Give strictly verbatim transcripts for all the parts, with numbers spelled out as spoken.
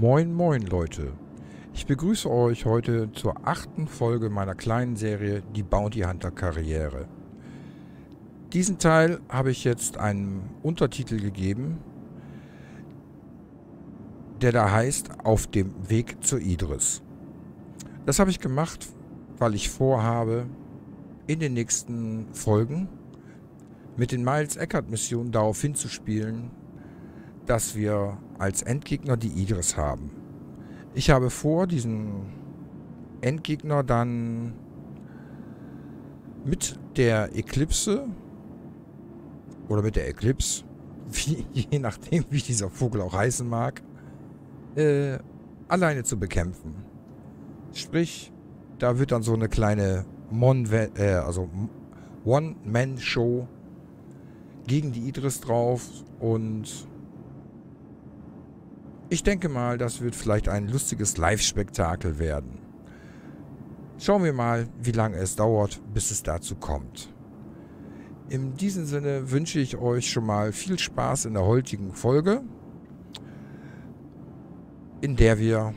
Moin Moin Leute, ich begrüße euch heute zur achten Folge meiner kleinen Serie Die Bounty Hunter Karriere. Diesen Teil habe ich jetzt einen Untertitel gegeben, der da heißt Auf dem Weg zu Idris. Das habe ich gemacht, weil ich vorhabe, in den nächsten Folgen mit den Miles Eckhart Missionen darauf hinzuspielen, dass wir als Endgegner die Idris haben. Ich habe vor, diesen Endgegner dann mit der Eclipse oder mit der Eclipse, wie, je nachdem wie dieser Vogel auch heißen mag, äh, alleine zu bekämpfen. Sprich, da wird dann so eine kleine Mon äh, also One-Man-Show gegen die Idris drauf und ich denke mal, das wird vielleicht ein lustiges Live-Spektakel werden. Schauen wir mal, wie lange es dauert, bis es dazu kommt. In diesem Sinne wünsche ich euch schon mal viel Spaß in der heutigen Folge, in der wir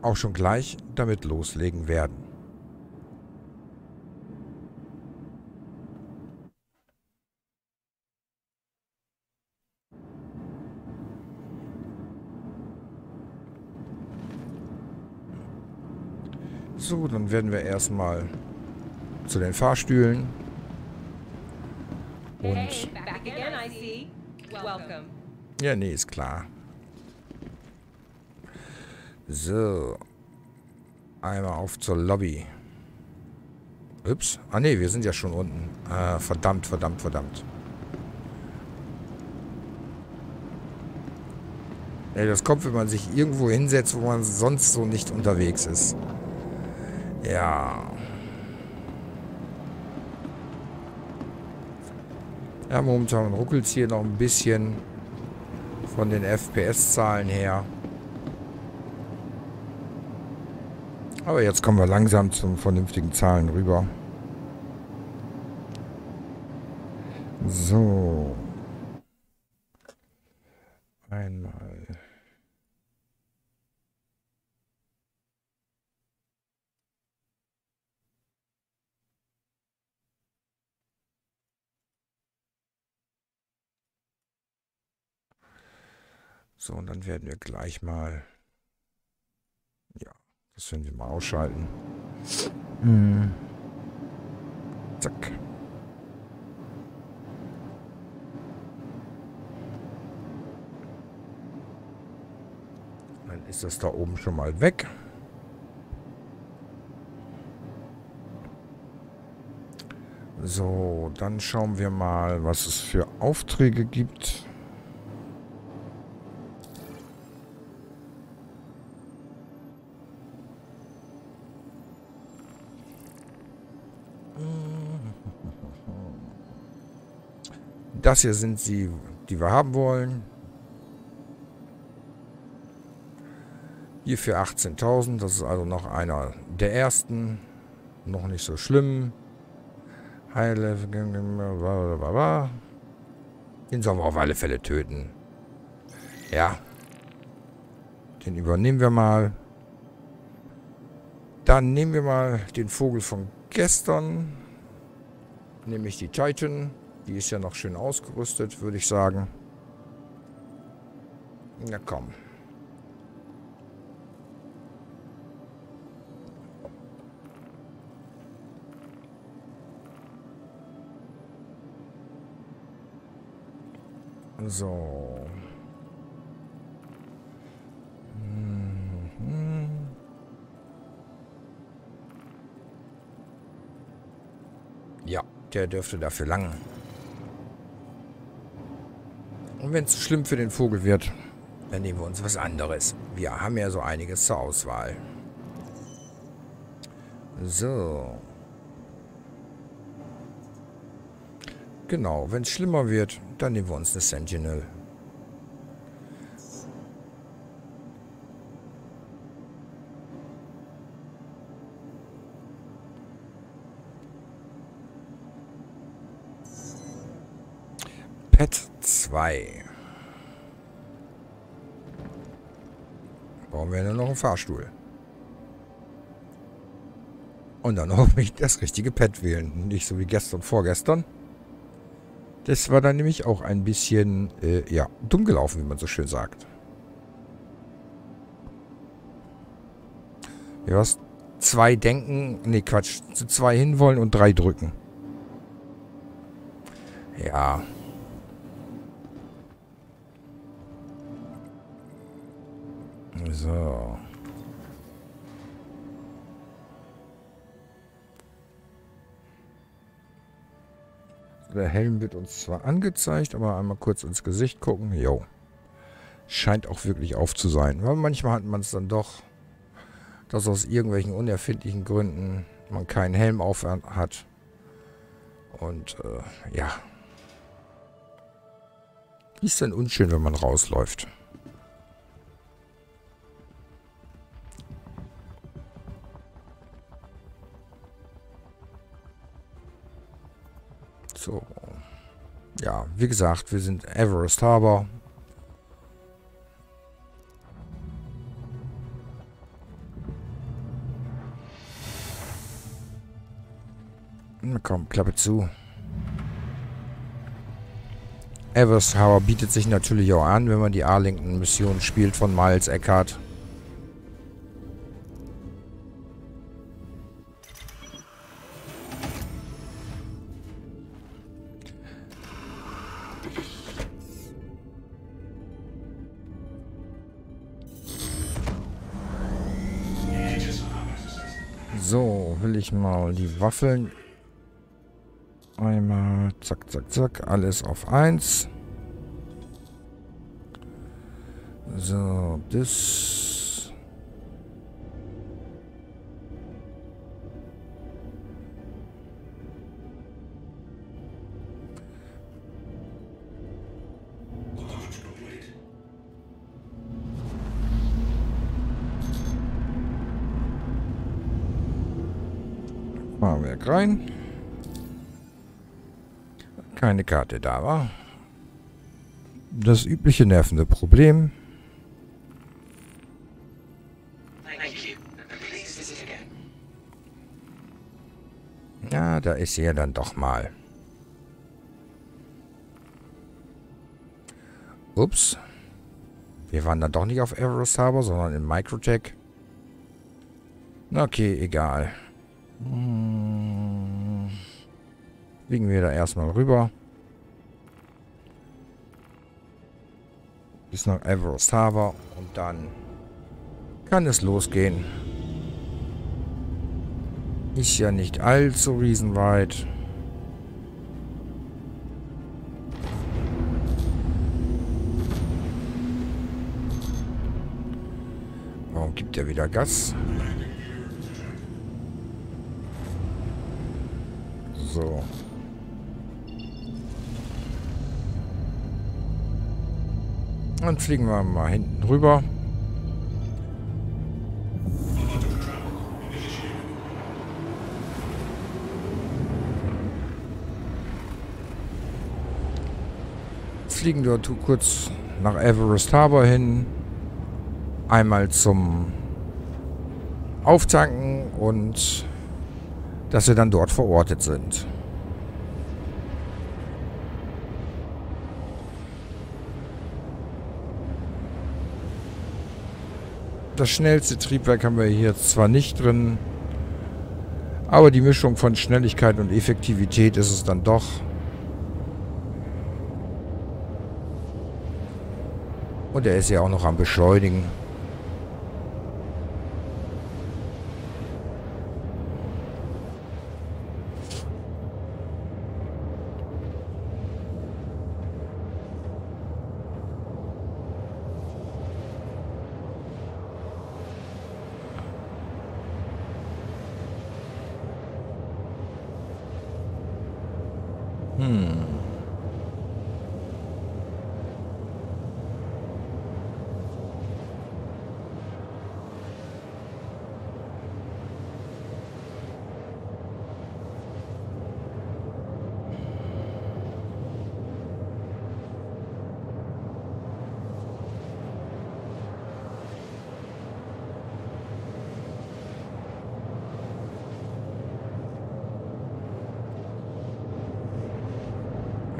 auch schon gleich damit loslegen werden. So, dann werden wir erstmal zu den Fahrstühlen und ja, nee, ist klar. So, einmal auf zur Lobby. Ups, ah nee, wir sind ja schon unten. Ah, verdammt, verdammt, verdammt. Ja, das kommt, wenn man sich irgendwo hinsetzt, wo man sonst so nicht unterwegs ist. Ja. Ja, momentan ruckelt es hier noch ein bisschen von den F P S-Zahlen her. Aber jetzt kommen wir langsam zum vernünftigen Zahlen rüber. So. Einmal. So, und dann werden wir gleich mal, ja, das werden wir mal ausschalten. Mhm. Zack. Dann ist das da oben schon mal weg. So, dann schauen wir mal, was es für Aufträge gibt. Das hier sind sie, die wir haben wollen. Hier für achtzehntausend. Das ist also noch einer der ersten. Noch nicht so schlimm. High Level. Den sollen wir auf alle Fälle töten. Ja. Den übernehmen wir mal. Dann nehmen wir mal den Vogel von gestern. Nämlich die Titan. Die ist ja noch schön ausgerüstet, würde ich sagen. Na komm. So. Ja, der dürfte dafür langen. Und wenn es zu schlimm für den Vogel wird, dann nehmen wir uns was anderes. Wir haben ja so einiges zur Auswahl. So. Genau, wenn es schlimmer wird, dann nehmen wir uns eine Sentinel. Pet zwei. brauchen wir dann noch einen Fahrstuhl. Und dann hoffentlich das richtige Pad wählen. Nicht so wie gestern und vorgestern. Das war dann nämlich auch ein bisschen, äh, ja, dumm gelaufen, wie man so schön sagt. Ja, was? Zwei denken, nee, Quatsch, zu zwei hinwollen und drei drücken. Ja. So. Der Helm wird uns zwar angezeigt, aber einmal kurz ins Gesicht gucken. Jo. Scheint auch wirklich auf zu sein. Weil manchmal hat man es dann doch, dass aus irgendwelchen unerfindlichen Gründen man keinen Helm auf hat. Und äh, ja. Ist dann unschön, wenn man rausläuft. So. Ja, wie gesagt, wir sind Everest Harbour. Na komm, Klappe zu. Everest Harbour bietet sich natürlich auch an, wenn man die Arlington-Mission spielt von Miles Eckhart. So, will ich mal die Waffeln... Einmal, zack, zack, zack, alles auf eins. So, das. Fahrwerk rein. Keine Karte da war. Das übliche nervende Problem. Ja, da ist sie ja dann doch mal. Ups. Wir waren dann doch nicht auf Everest Harbour, sondern in Microtech. Okay, egal. Hm. Fliegen wir da erstmal rüber. Bis nach Everest Harbour. Und dann kann es losgehen. Ist ja nicht allzu riesenweit. Warum gibt er wieder Gas? So. Dann fliegen wir mal hinten rüber. Fliegen wir kurz nach Everest Harbour hin. Einmal zum Auftanken und dass wir dann dort verortet sind. Das schnellste Triebwerk haben wir hier zwar nicht drin, aber die Mischung von Schnelligkeit und Effektivität ist es dann doch. Und er ist ja auch noch am Beschleunigen.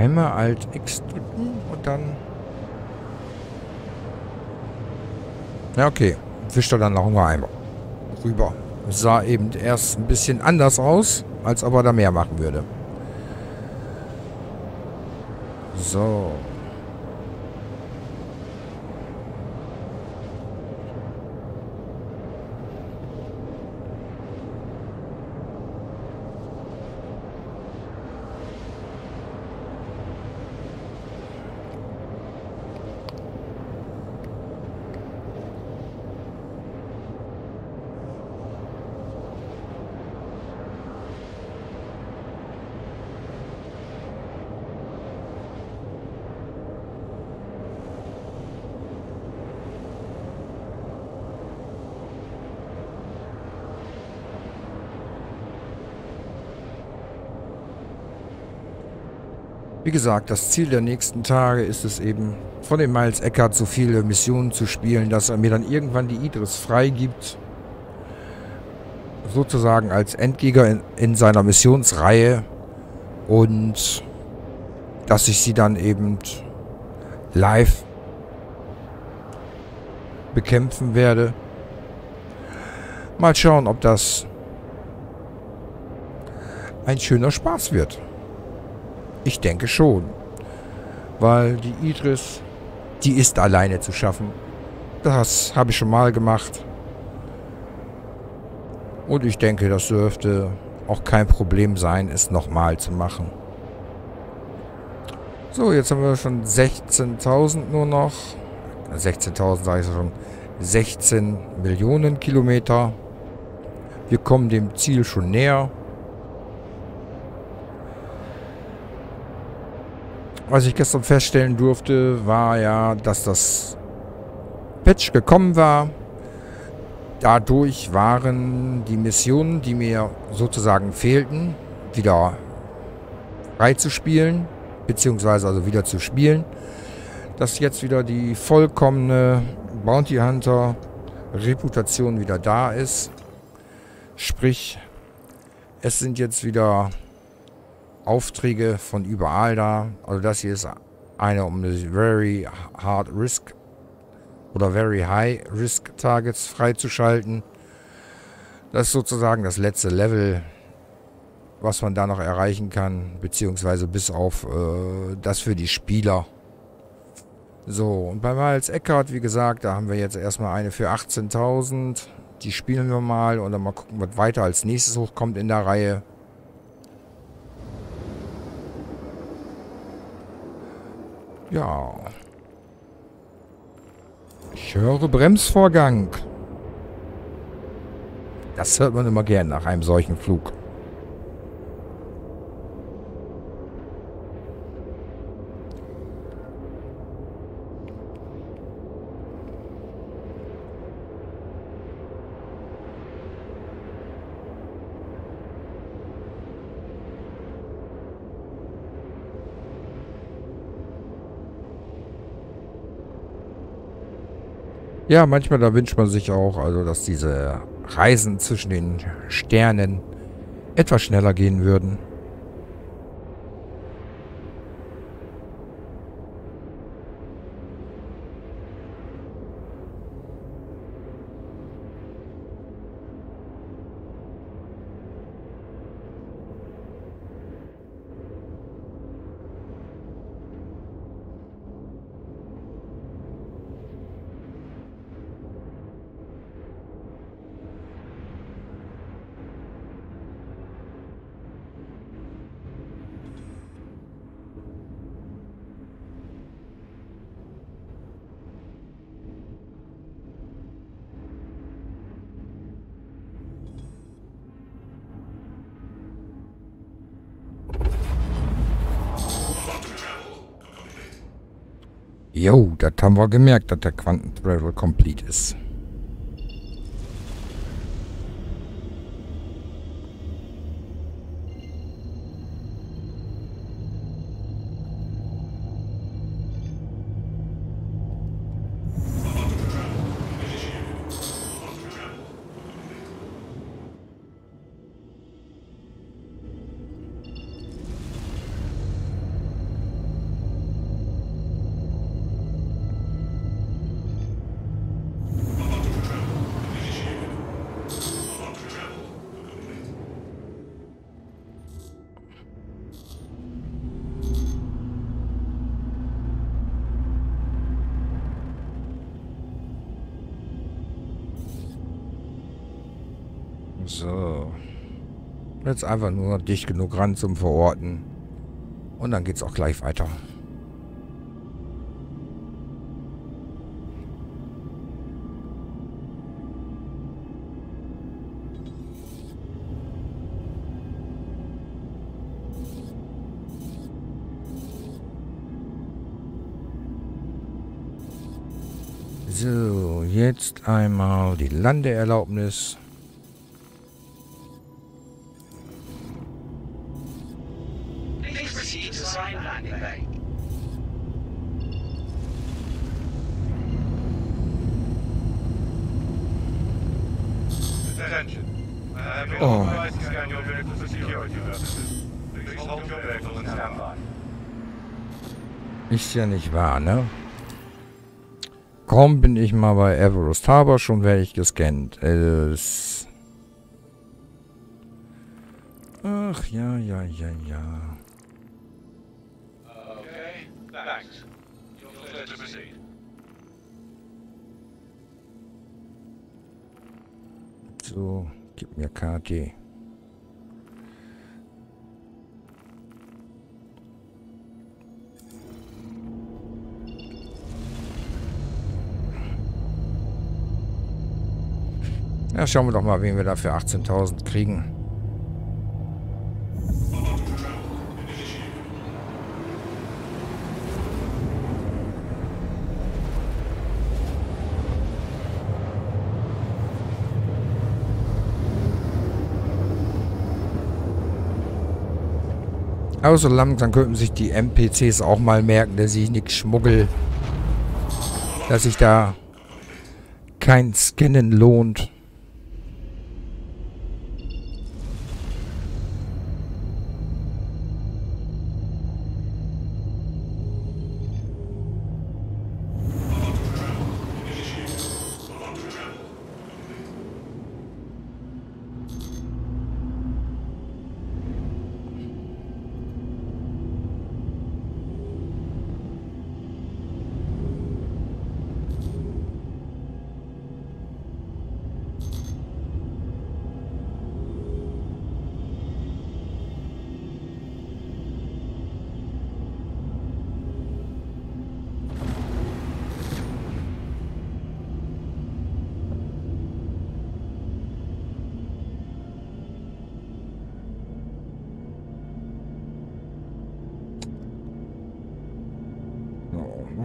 Einmal Alt-X drücken und dann... Ja, okay. Wischt er dann noch mal einmal rüber. Das sah eben erst ein bisschen anders aus, als ob er da mehr machen würde. So. Wie gesagt, das Ziel der nächsten Tage ist es eben, von dem Miles Eckhart so viele Missionen zu spielen, dass er mir dann irgendwann die Idris freigibt. Sozusagen als Endgegner in, in seiner Missionsreihe. Und dass ich sie dann eben live bekämpfen werde. Mal schauen, ob das ein schöner Spaß wird. Ich denke schon, weil die Idris, die ist alleine zu schaffen. Das habe ich schon mal gemacht. Und ich denke, das dürfte auch kein Problem sein, es nochmal zu machen. So, jetzt haben wir schon sechzehntausend nur noch. sechzehntausend sage ich schon. sechzehn Millionen Kilometer. Wir kommen dem Ziel schon näher. Was ich gestern feststellen durfte, war ja, dass das Patch gekommen war. Dadurch waren die Missionen, die mir sozusagen fehlten, wieder freizuspielen, beziehungsweise also wieder zu spielen. Dass jetzt wieder die vollkommene Bounty Hunter Reputation wieder da ist. Sprich, es sind jetzt wieder Aufträge von überall da. Also das hier ist eine um die Very Hard Risk oder Very High Risk Targets freizuschalten. Das ist sozusagen das letzte Level, was man da noch erreichen kann, beziehungsweise bis auf äh, das für die Spieler. So, und bei Miles Eckhart, wie gesagt, da haben wir jetzt erstmal eine für achtzehntausend. Die spielen wir mal und dann mal gucken, was weiter als nächstes hochkommt in der Reihe. Ja. Ich höre Bremsvorgang. Das hört man immer gern nach einem solchen Flug. Ja, manchmal, da wünscht man sich auch, also dass diese Reisen zwischen den Sternen etwas schneller gehen würden. Jo, das haben wir gemerkt, dass der Quantentravel complete ist. So. Jetzt einfach nur noch dicht genug ran zum Verorten. Und dann geht's auch gleich weiter. So, jetzt einmal die Landeerlaubnis. Oh. Ist ja nicht wahr, ne? Komm, bin ich mal bei Everest Harbour, schon werde ich gescannt. Es Ach ja, ja, ja, ja. Okay, thanks. You're clear to proceed. So, gib mir K T. Ja, schauen wir doch mal, wen wir da für achtzehntausend kriegen. Aber so langsam könnten sich die N P Cs auch mal merken, dass ich nichts schmuggel. Dass sich da kein Scannen lohnt.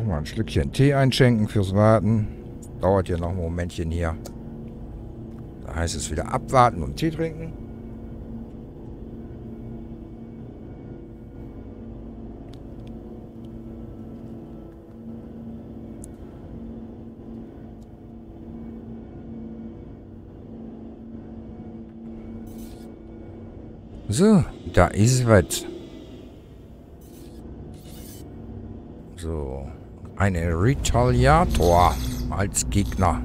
Mal ein Schlückchen Tee einschenken fürs Warten. Dauert ja noch ein Momentchen hier. Da heißt es wieder abwarten und Tee trinken. So, da ist was. So. Ein Retaliator als Gegner.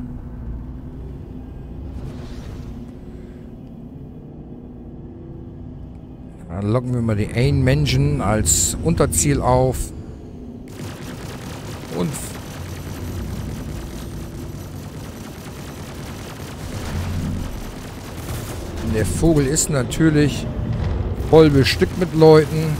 Dann locken wir mal die Aim-Menschen als Unterziel auf. Und der Vogel ist natürlich voll bestückt mit Leuten.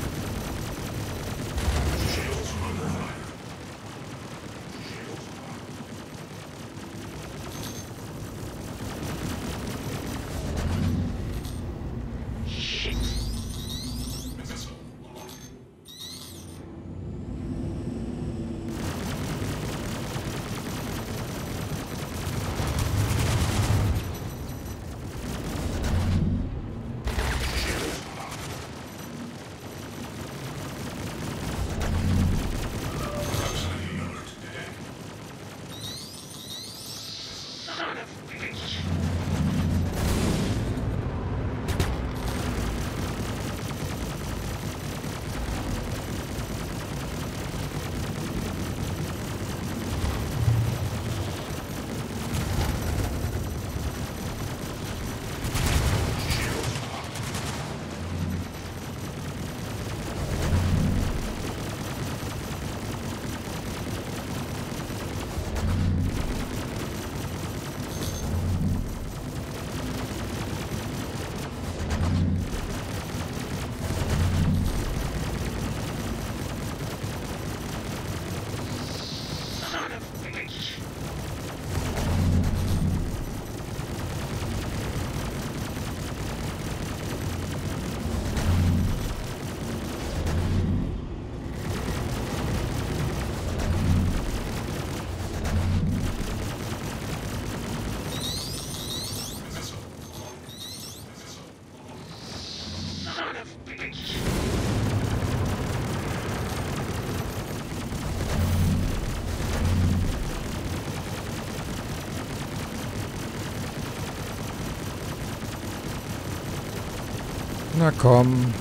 Na komm.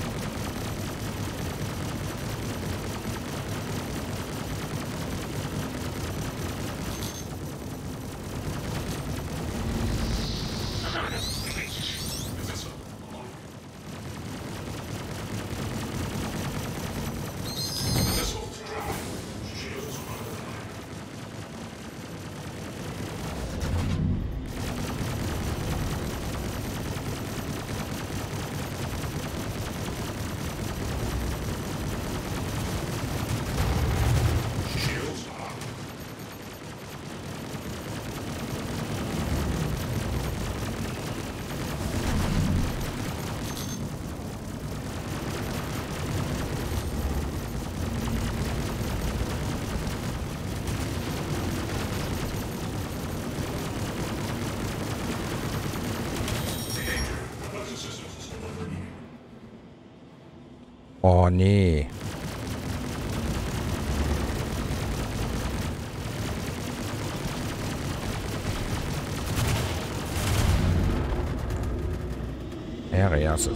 Oh nee. Arias.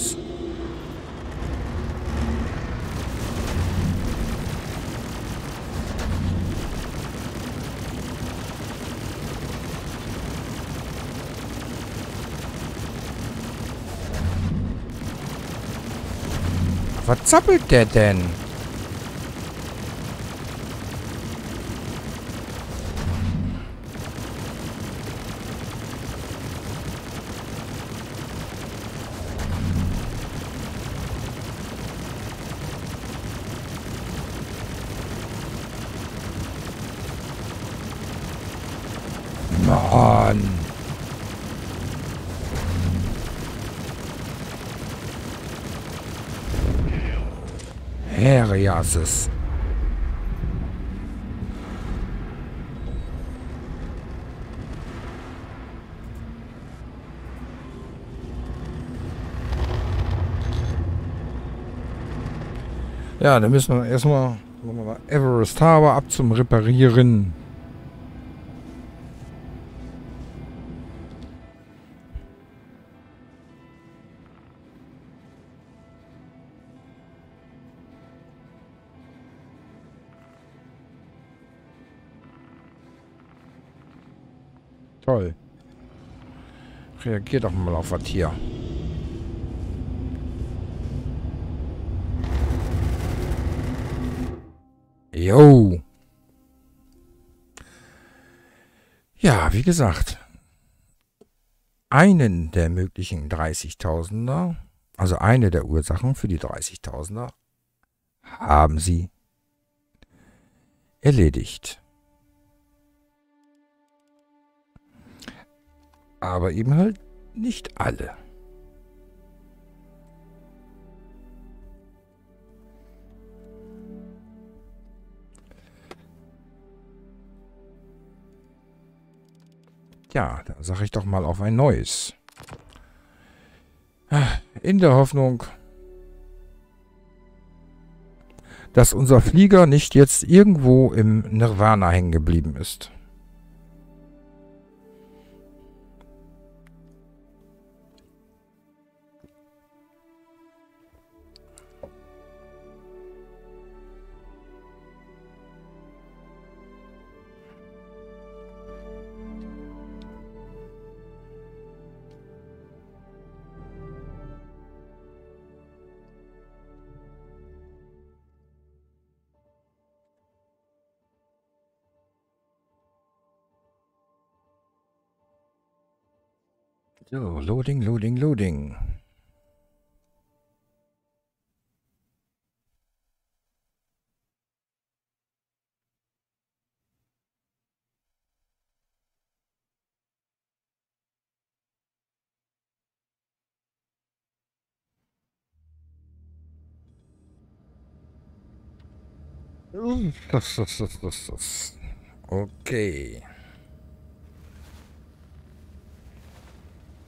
Was zappelt der denn? Mann! Ariasis. Ja, dann müssen wir erstmal Everest Harbour ab zum Reparieren. Toll. Reagier doch mal auf was hier. Jo. Ja, wie gesagt. Einen der möglichen dreißigtausender, also eine der Ursachen für die dreißigtausender, haben sie erledigt. Aber eben halt nicht alle. Ja, da sage ich doch mal auf ein neues. In der Hoffnung, dass unser Flieger nicht jetzt irgendwo im Nirvana hängen geblieben ist. So, loading, loading, loading. Das, das, das, das, das. Okay.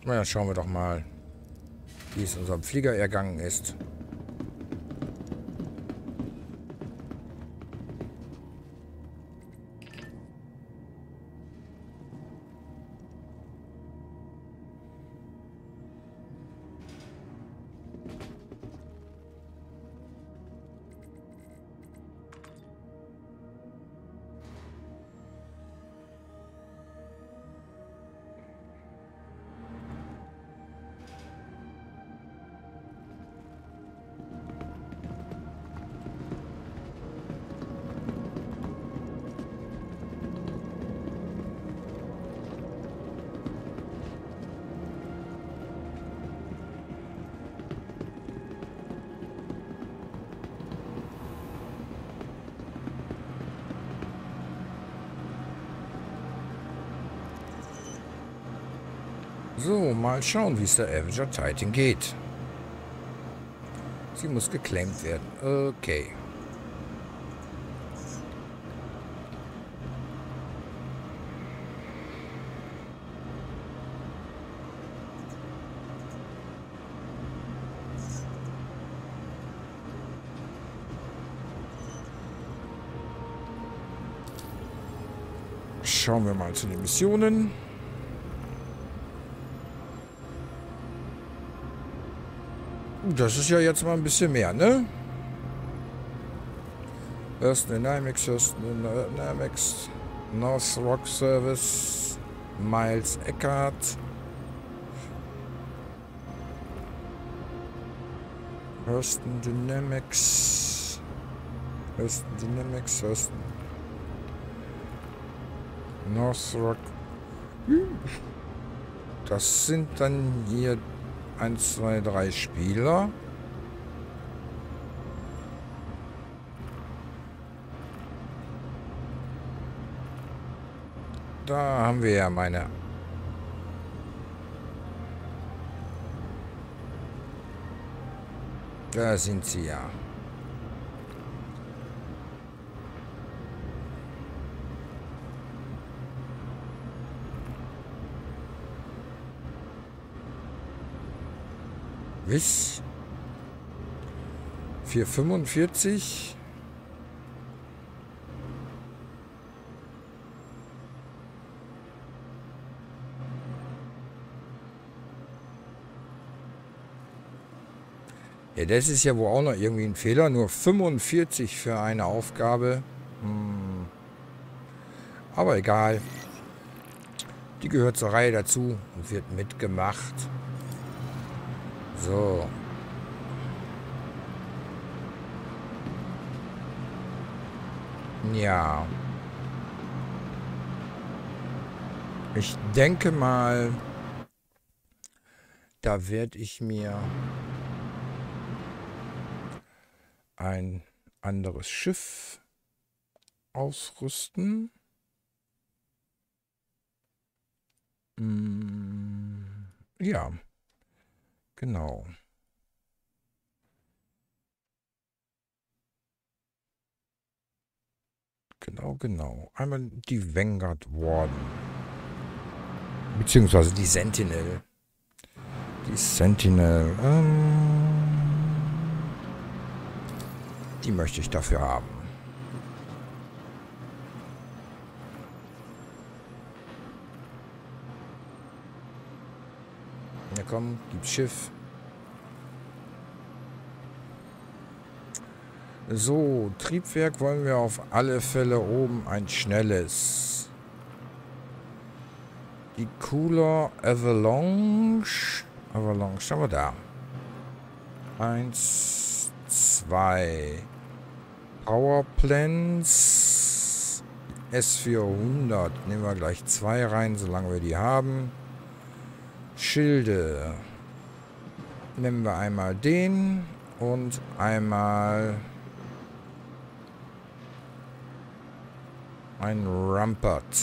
Na ja, schauen wir doch mal, wie es unserem Flieger ergangen ist. So, mal schauen, wie es der Avenger Titan geht. Sie muss geclaimt werden. Okay. Schauen wir mal zu den Missionen. Das ist ja jetzt mal ein bisschen mehr, ne? Hurst Dynamics, Hurst Dynamics, North Rock Service, Miles Eckhart. Hurst Dynamics, Hurst Dynamics, Hurst North Rock. Das sind dann hier eins, zwei, drei Spieler. Da haben wir ja meine... Da sind sie ja. Wiss. vier Komma fünfundvierzig. Ja, das ist ja wohl auch noch irgendwie ein Fehler. Nur fünfundvierzig für eine Aufgabe. Hm. Aber egal. Die gehört zur Reihe dazu und wird mitgemacht. So. Ja. Ich denke mal, da werde ich mir ein anderes Schiff ausrüsten. Hm, ja. Genau. Genau, genau. Einmal die Vanguard Warden. Beziehungsweise die Sentinel. Die Sentinel. Ähm, die möchte ich dafür haben. Ja komm, gibt's Schiff. So, Triebwerk wollen wir auf alle Fälle oben ein schnelles. Die Cooler Avalanche. Avalanche, schauen wir da. Eins, zwei. Power Plants S vierhundert. Nehmen wir gleich zwei rein, solange wir die haben. Schilde. Nehmen wir einmal den und einmal ein Rampart.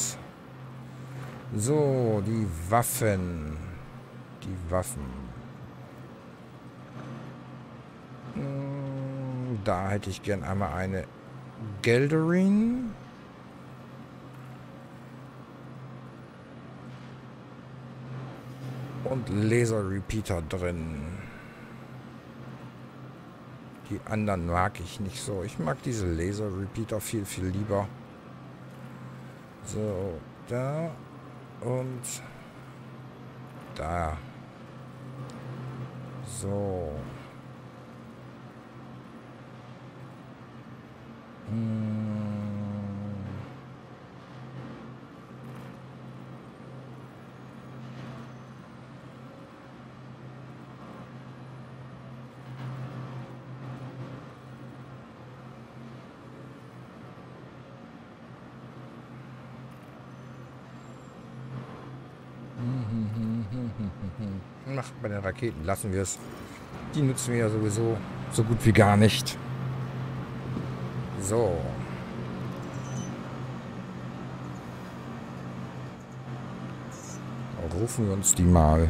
So, die Waffen. Die Waffen. Da hätte ich gern einmal eine Gelderin. Und Laser Repeater drin. Die anderen mag ich nicht so. Ich mag diese Laser Repeater viel, viel lieber. So, da und da. So. Hm. Ach, bei den Raketen lassen wir es. Die nutzen wir ja sowieso so gut wie gar nicht. So. rufen wir uns die mal.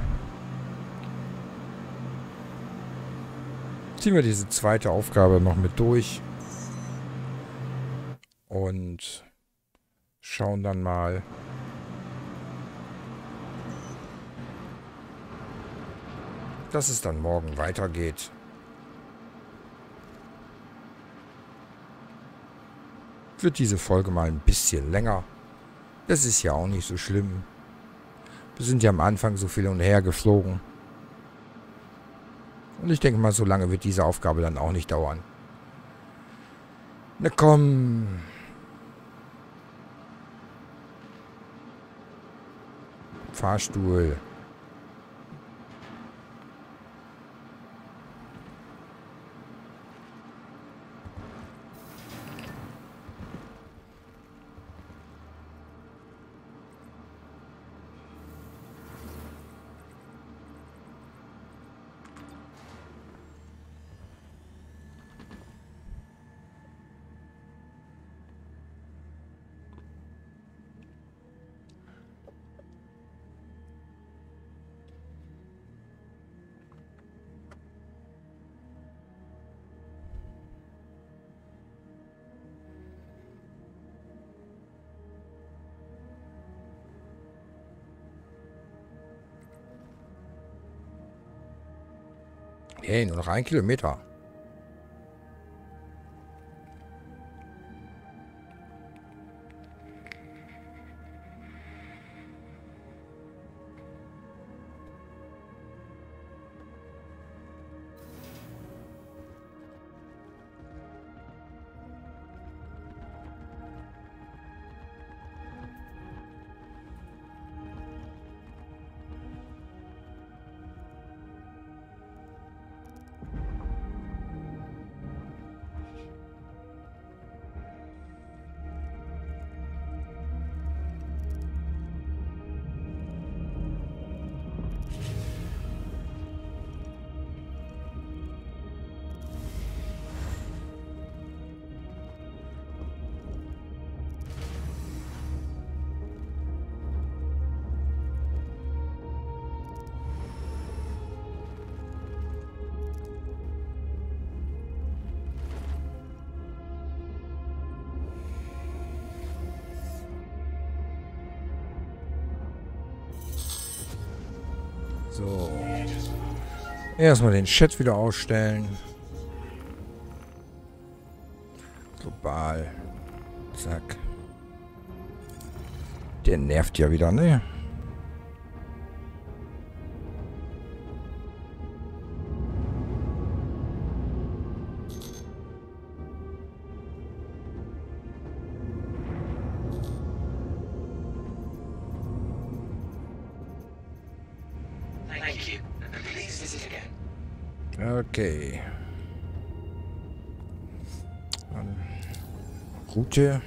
Ziehen wir diese zweite Aufgabe noch mit durch. Und schauen dann mal, dass es dann morgen weitergeht. Wird diese Folge mal ein bisschen länger. Das ist ja auch nicht so schlimm. Wir sind ja am Anfang so viel hin und her geflogen. Und ich denke mal, so lange wird diese Aufgabe dann auch nicht dauern. Na komm. Fahrstuhl. Hey, nur noch ein Kilometer. So. Erstmal den Chat wieder ausstellen. Global. Zack. Der nervt ja wieder, ne? Okay. Dann Route.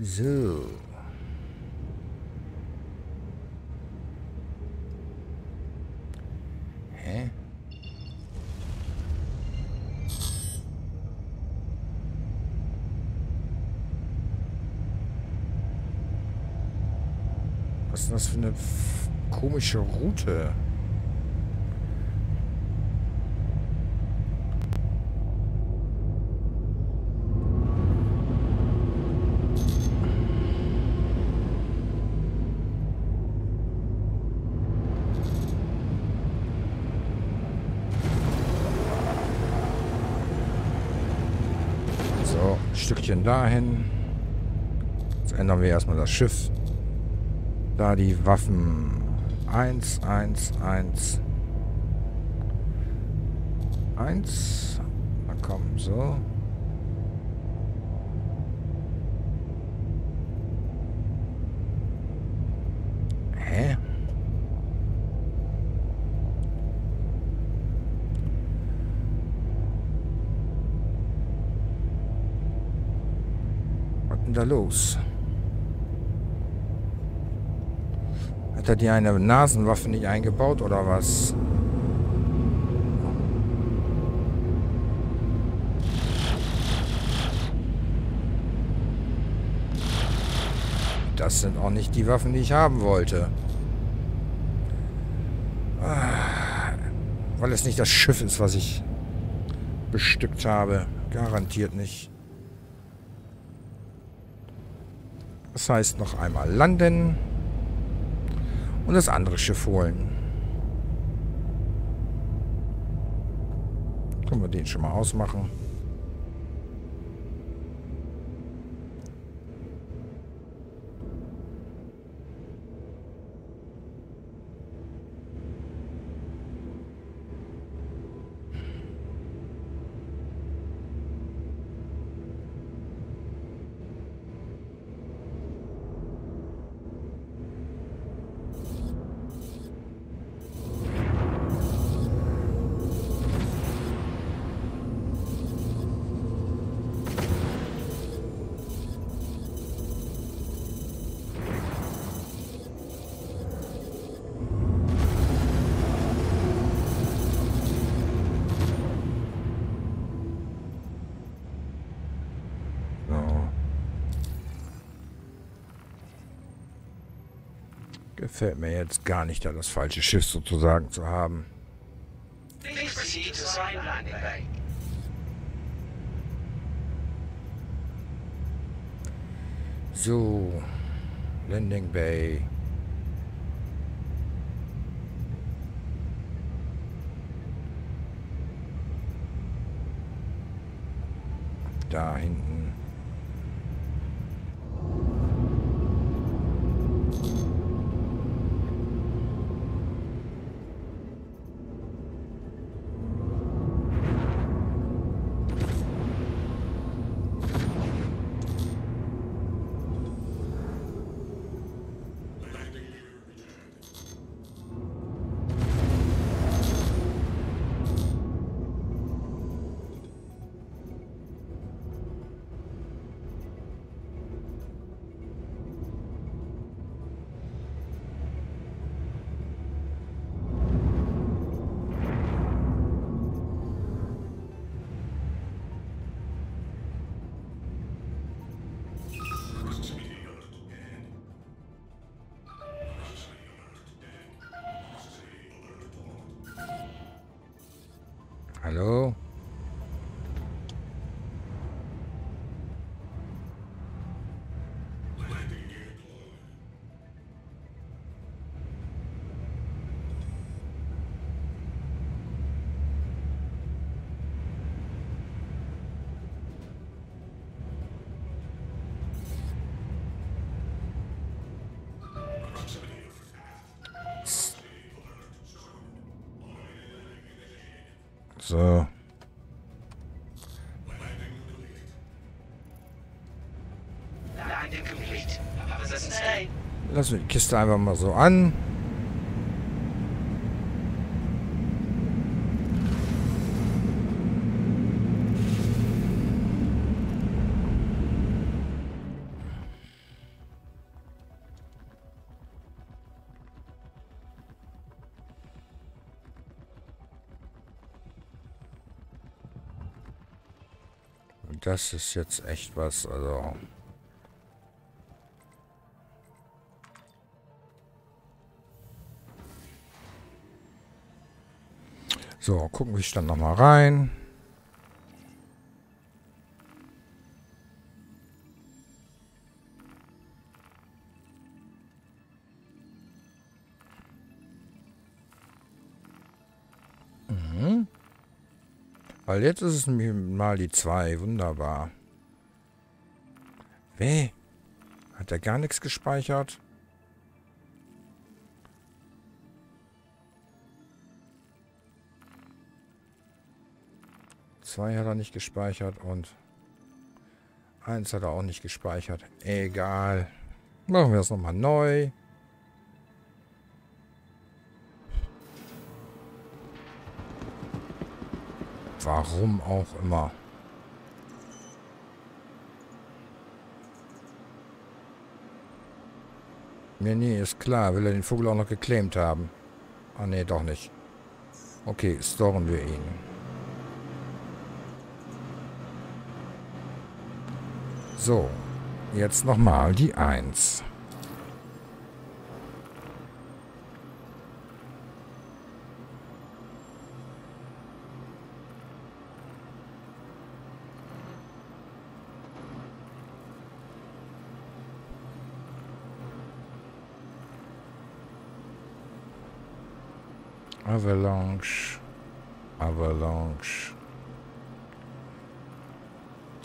So. Was ist das für eine komische Route? So, ein Stückchen dahin. Jetzt ändern wir erstmal das Schiff. Da die Waffen eins, eins, eins, eins. Na komm, so. Hä? Was denn da los? Hat er die eine Nasenwaffe nicht eingebaut oder was? das sind auch nicht die Waffen, die ich haben wollte. Weil es nicht das Schiff ist, was ich bestückt habe. Garantiert nicht. Das heißt, noch einmal landen und das andere Schiff holen. Können wir den schon mal ausmachen. Fällt mir jetzt gar nicht, da das falsche Schiff sozusagen zu haben. So, Landing Bay. Da hinten. Hallo? So. Lass mir die Kiste einfach mal so an. Das ist jetzt echt was, also. So, gucken wir dann nochmal rein. Mhm. Weil jetzt ist es nämlich mal die zwei. Wunderbar. Weh. Hat er gar nichts gespeichert? zwei hat er nicht gespeichert und eins hat er auch nicht gespeichert. Egal. Machen wir das nochmal neu. Warum auch immer. Nee, nee, ist klar. Will er den Vogel auch noch geclaimt haben? Ah, nee, doch nicht. Okay, storen wir ihn. So, jetzt nochmal die eins. Avalanche. Avalanche.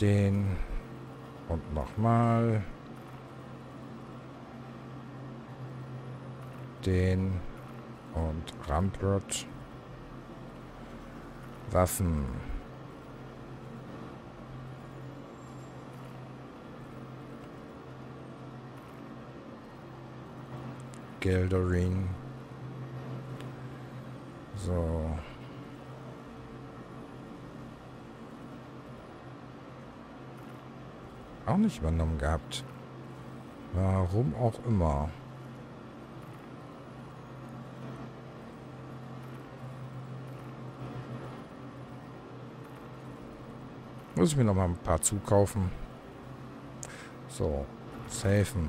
Den. Und nochmal. Den. Und Rampart. Waffen. Gelderin. So. Auch nicht übernommen gehabt. Warum auch immer. Muss ich mir noch mal ein paar zukaufen. So, safen.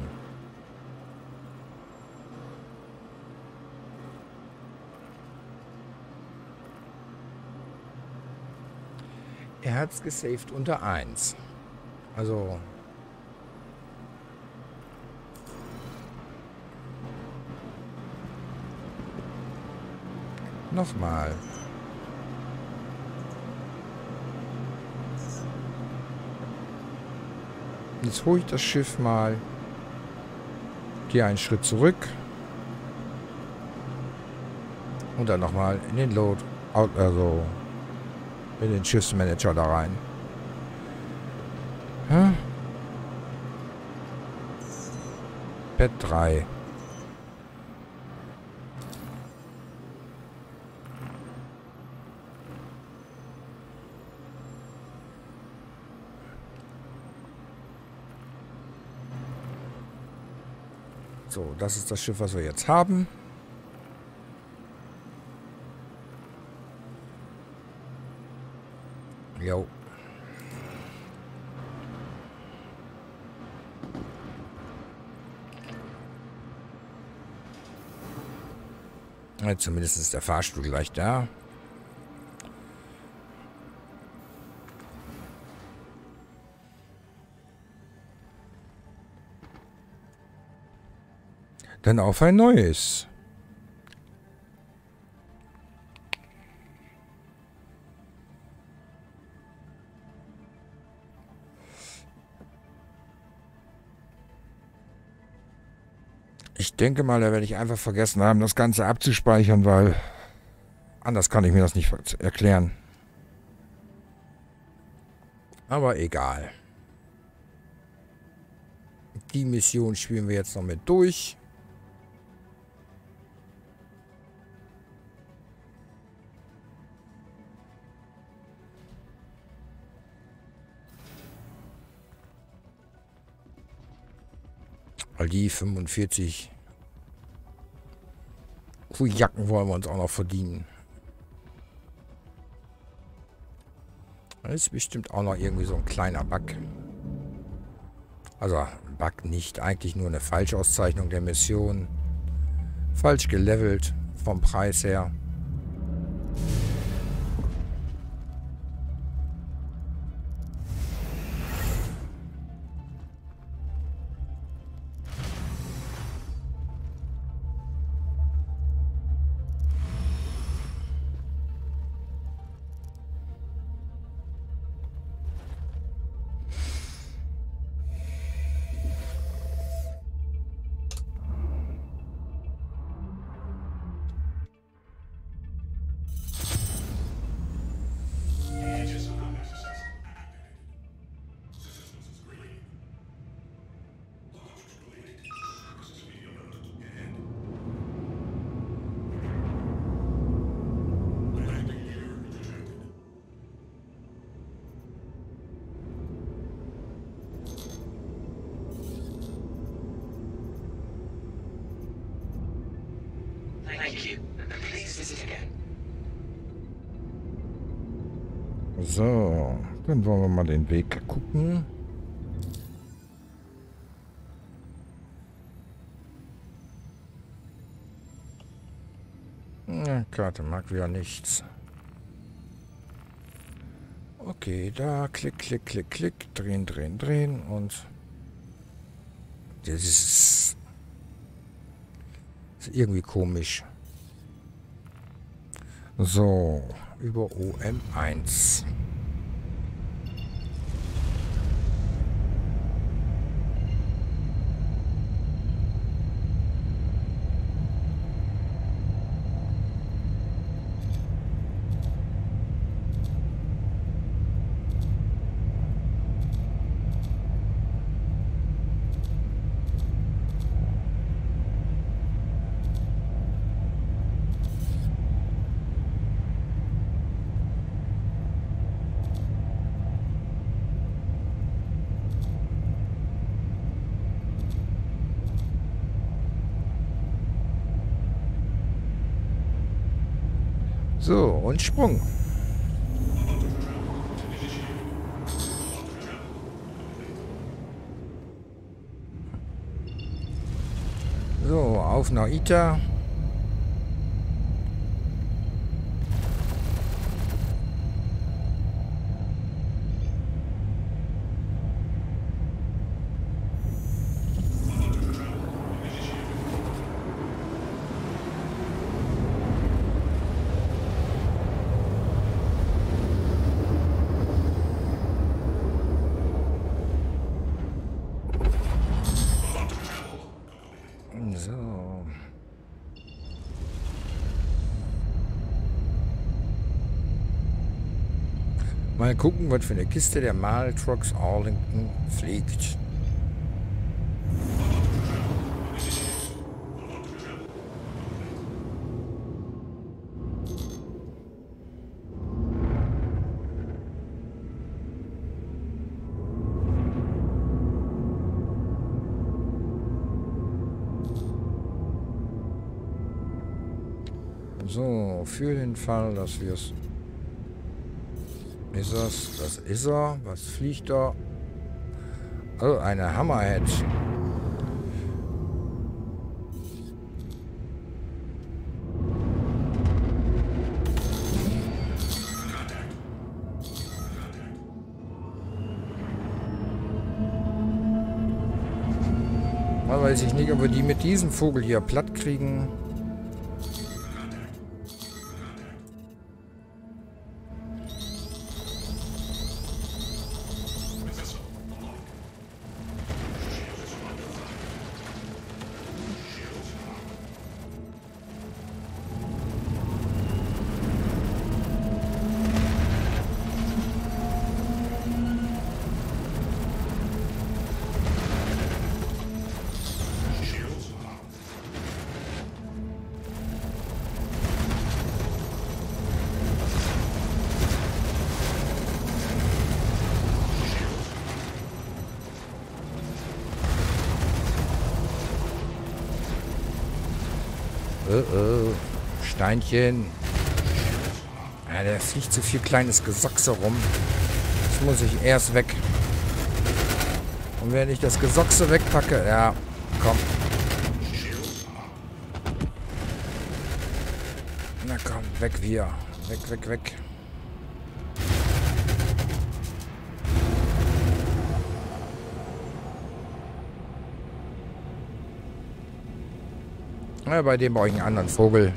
Er hat's gesaved unter eins. Also. Nochmal. Jetzt hole ich das Schiff mal. Gehe einen Schritt zurück. Und dann nochmal in den Load. Also in den Schiffsmanager da rein. Hä? Pad drei. So, das ist das Schiff, was wir jetzt haben. Jo. Ja, zumindest ist der Fahrstuhl gleich da. Dann auf ein neues. Ich denke mal, da werde ich einfach vergessen haben, das Ganze abzuspeichern, weil anders kann ich mir das nicht erklären. Aber egal. Die Mission spielen wir jetzt noch mit durch. Die fünfundvierzig Kuhjacken wollen wir uns auch noch verdienen. Das ist bestimmt auch noch irgendwie so ein kleiner Bug. Also Bug nicht, eigentlich nur eine Falschauszeichnung der Mission. Falsch gelevelt vom Preis her. So, dann wollen wir mal den Weg gucken. Na, Karte mag wieder nichts. Okay, da klick, klick, klick, klick, drehen, drehen, drehen und das ist, das ist irgendwie komisch. So, über O M eins. So, und Sprung. So, auf nach ITER. Mal gucken, was für eine Kiste der Maltrox Arlington fliegt. So, für den Fall, dass wir es... Ist das? Das ist er. Was fliegt da? Also eine Hammerhead. Da weiß ich nicht, ob wir die mit diesem Vogel hier platt kriegen. Oh, oh. Steinchen. Ja, der fliegt so viel kleines Gesocks herum. Das muss ich erst weg. Und wenn ich das Gesochse wegpacke... Ja, komm. Na komm, weg wir. Weg, weg, weg. Bei dem brauche ich einen anderen Vogel.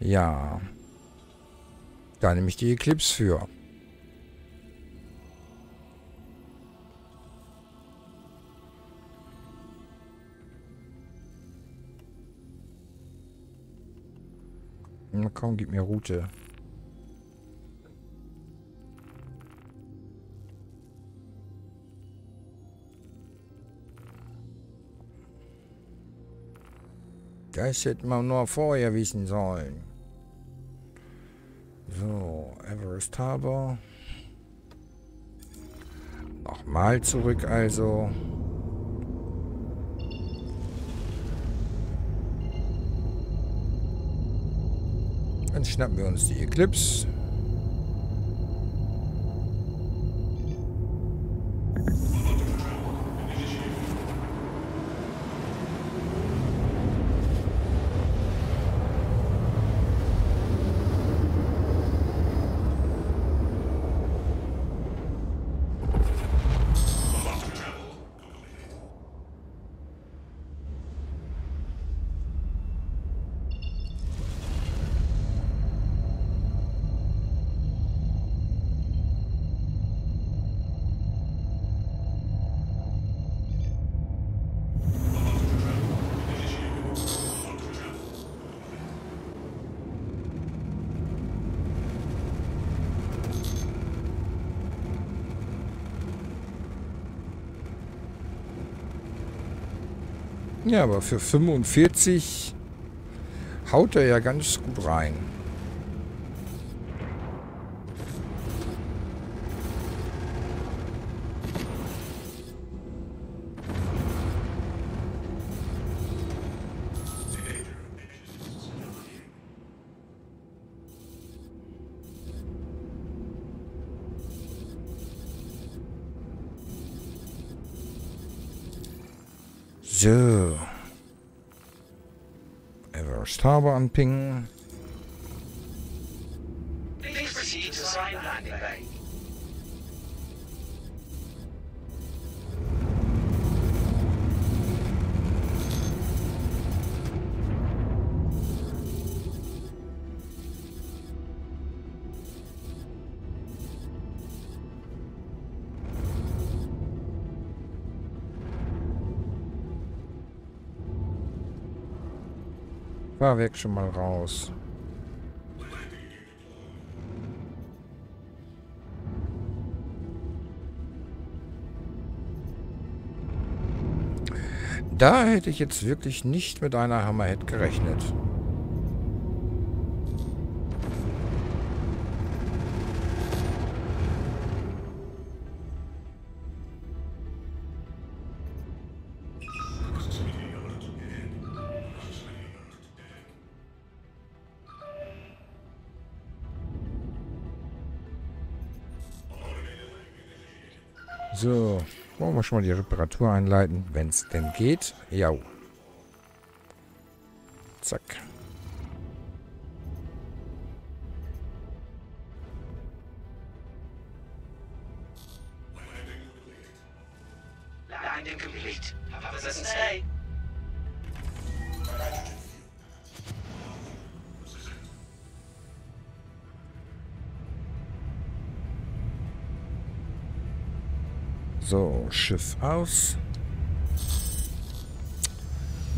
Ja. Da nehme ich die Eclipse für. Komm, gib mir Route. Das hätte man nur vorher wissen sollen. So, Everest Harbour. Nochmal zurück also. Dann schnappen wir uns die Eclipse. Ja, aber für fünfundvierzig haut er ja ganz gut rein. So. Everest Harbour anpingen. Fahrwerk schon mal raus. Da hätte ich jetzt wirklich nicht mit einer Hammerhead gerechnet. So, wollen wir schon mal die Reparatur einleiten, wenn es denn geht. Ja. Zack. So, Schiff aus.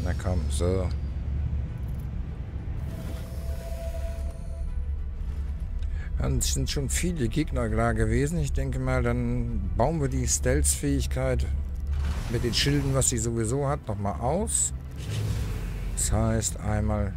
Na komm, so. Dann sind schon viele Gegner klar gewesen. Ich denke mal, dann bauen wir die Stealth-Fähigkeit mit den Schilden, was sie sowieso hat, nochmal aus. Das heißt einmal...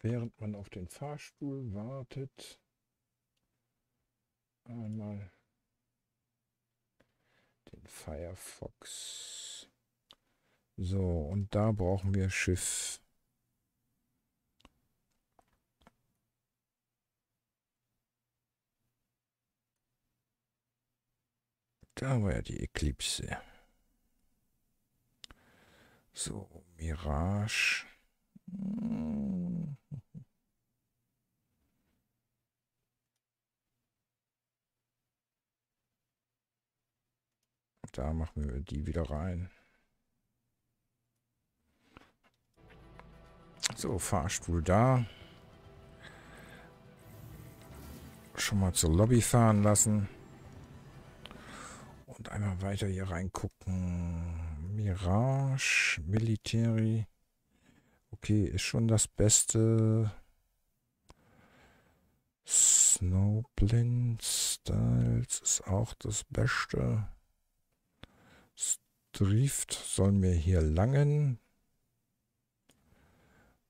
Während man auf den Fahrstuhl wartet, einmal den Firefox. So, und da brauchen wir Schiff. Da war ja die Eclipse. So, Mirage. Da machen wir die wieder rein. So, Fahrstuhl da. Schon mal zur Lobby fahren lassen. Und einmal weiter hier reingucken. Mirage, Military. Okay, ist schon das Beste. Snowblind Styles ist auch das Beste. Drift soll mir hier langen.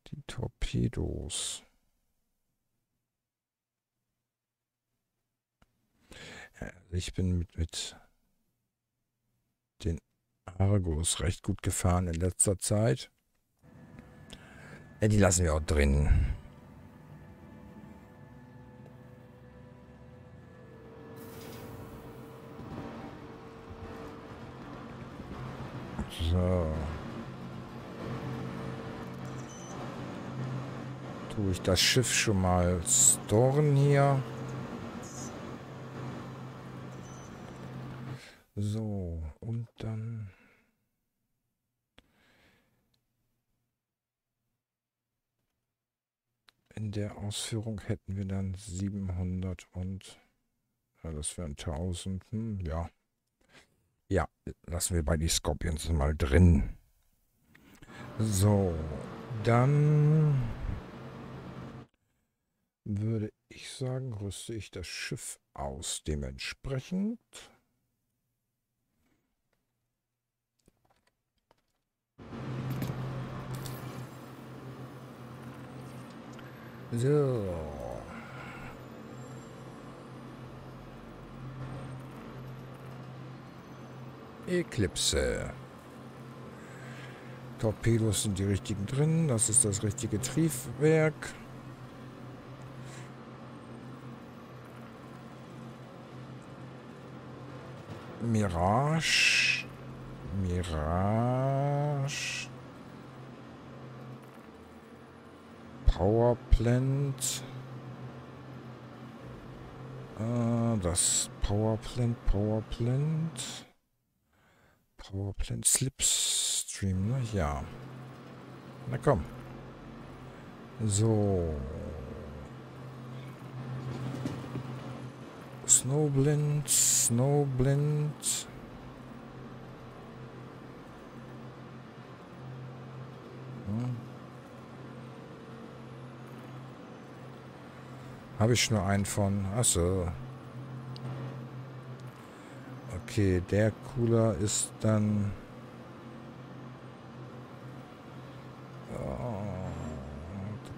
Die Torpedos. Ja, ich bin mit, mit den Argos recht gut gefahren in letzter Zeit. Ja, die lassen wir auch drin. So. Tue ich das Schiff schon mal storen hier. So, und dann... in der Ausführung hätten wir dann siebenhundert und ja, das wären tausend. Hm, ja. Ja, lassen wir bei die Scorpions mal drin. So, dann würde ich sagen, rüste ich das Schiff aus dementsprechend. So. Eclipse. Torpedos sind die richtigen drin. Das ist das richtige Triebwerk. Mirage. Mirage. Power Plant. Äh, das Power Plant, Power Plant. Power Plant Slipstream, ne? Ja. Na komm. So. Snowblind, Snowblind. Hm. Habe ich nur einen von? Achso. Okay, der Cooler ist dann... Oh.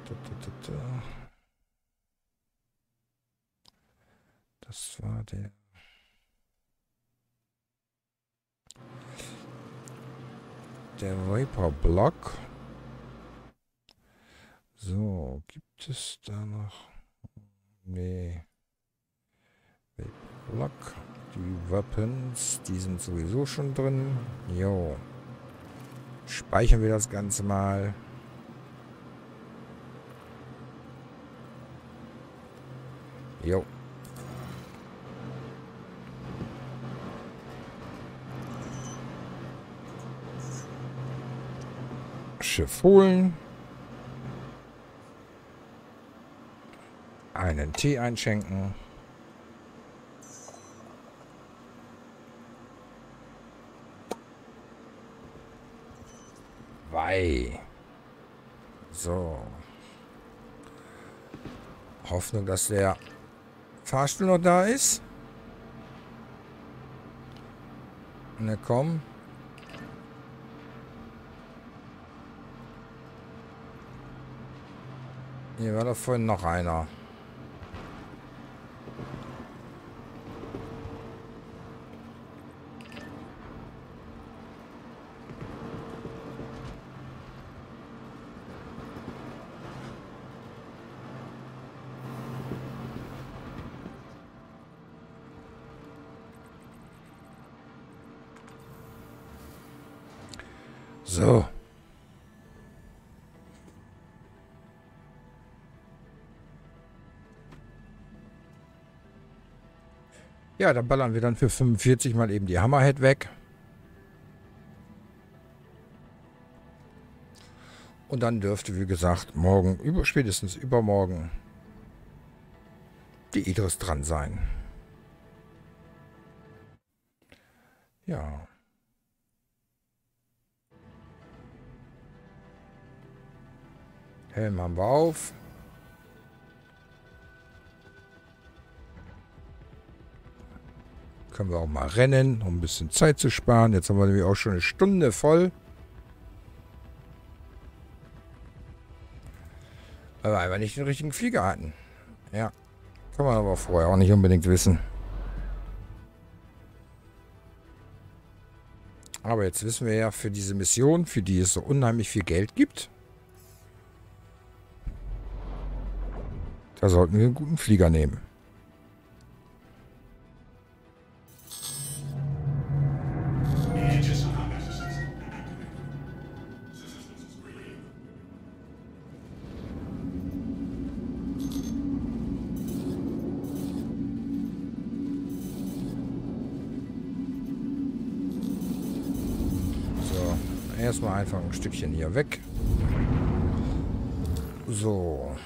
Da, da, da, da. Das war der... Der Vapor-Block. So, gibt es da noch... Nee. Vapor-Block. Die Weapons, die sind sowieso schon drin. Jo. Speichern wir das Ganze mal. Jo. Schiff holen. Einen Tee einschenken. So. Hoffnung, dass der Fahrstuhl noch da ist. Na komm. Hier war doch vorhin noch einer. So. Ja, dann ballern wir dann für fünfundvierzig mal eben die Hammerhead weg. Und dann dürfte, wie gesagt, morgen, über, spätestens übermorgen, die Idris dran sein. Ja. Helm haben wir auf. Können wir auch mal rennen, um ein bisschen Zeit zu sparen. Jetzt haben wir nämlich auch schon eine Stunde voll. Weil wir einfach nicht den richtigen Flieger hatten. Ja, kann man aber vorher auch nicht unbedingt wissen. Aber jetzt wissen wir ja für diese Mission, für die es so unheimlich viel Geld gibt. Da sollten wir einen guten Flieger nehmen. So, erstmal einfach ein Stückchen hier weg. So.